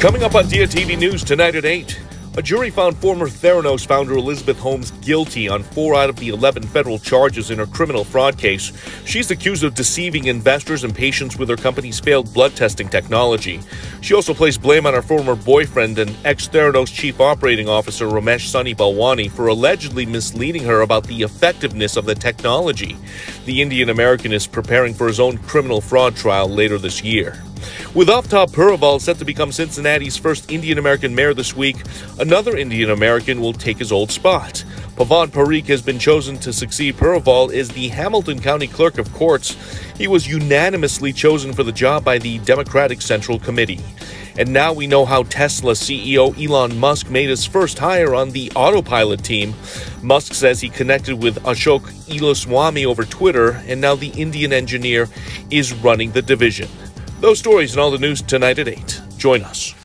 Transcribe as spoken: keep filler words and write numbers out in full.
Coming up on Diya T V News tonight at eight, a jury found former Theranos founder Elizabeth Holmes guilty on four out of the eleven federal charges in her criminal fraud case. She's accused of deceiving investors and patients with her company's failed blood testing technology. She also placed blame on her former boyfriend and ex-Theranos chief operating officer Ramesh Sunny Balwani for allegedly misleading her about the effectiveness of the technology. The Indian American is preparing for his own criminal fraud trial later this year. With Aftab Pureval set to become Cincinnati's first Indian American mayor this week, another Indian American will take his old spot. Pavan Parikh has been chosen to succeed Pureval as the Hamilton County Clerk of Courts. He was unanimously chosen for the job by the Democratic Central Committee. And now we know how Tesla C E O Elon Musk made his first hire on the Autopilot team. Musk says he connected with Ashok Elluswamy over Twitter, and now the Indian engineer is running the division. Those stories and all the news tonight at eight. Join us.